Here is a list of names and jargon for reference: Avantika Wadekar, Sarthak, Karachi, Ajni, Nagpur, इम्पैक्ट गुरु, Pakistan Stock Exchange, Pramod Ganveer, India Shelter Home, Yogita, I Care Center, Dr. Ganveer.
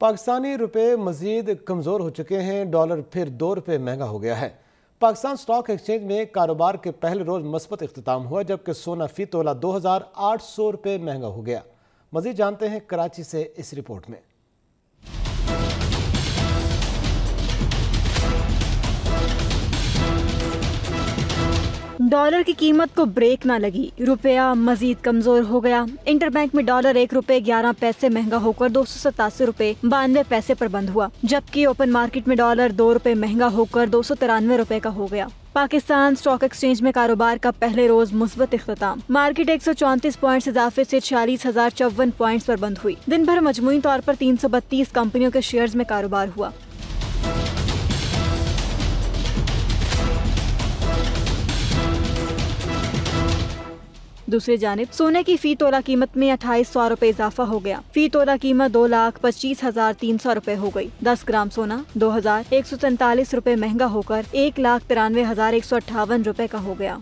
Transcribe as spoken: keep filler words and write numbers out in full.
पाकिस्तानी रुपये मज़ीद कमज़ोर हो चुके हैं। डॉलर फिर दो रुपये महंगा हो गया है। पाकिस्तान स्टॉक एक्सचेंज में कारोबार के पहले रोज़ मस्बत अख्ताम हुआ, जबकि सोना फ़ी तोला दो हज़ार आठ सौ रुपये महंगा हो गया। मज़ीद जानते हैं कराची से इस रिपोर्ट में। डॉलर की कीमत को ब्रेक ना लगी, रुपया मजीद कमजोर हो गया। इंटरबैंक में डॉलर एक रुपए ग्यारह पैसे महंगा होकर दो सौ सतासी रूपए बानवे पैसे पर बंद हुआ, जबकि ओपन मार्केट में डॉलर दो रुपए महंगा होकर दो सौ तिरानवे रूपए का हो गया। पाकिस्तान स्टॉक एक्सचेंज में कारोबार का पहले रोज मुस्बत इख्तिताम। मार्केट एक सौ चौंतीस पॉइंट इजाफे से छियालीस हजार चौवन पॉइंट पर बंद हुई। दिन भर मजमूई तौर पर तीन सौ बत्तीस कंपनियों के शेयर में कारोबार हुआ। दूसरी जानिब सोने की फी तोला कीमत में अट्ठाईस सौ रूपए इजाफा हो गया। फी तोला कीमत दो लाख पच्चीस हजार तीन सौ रूपए हो गई। दस ग्राम सोना दो हजार एक सौ सैंतालीस रूपए महंगा होकर एक लाख तिरानवे हजार एक सौ अट्ठावन रूपए का हो गया।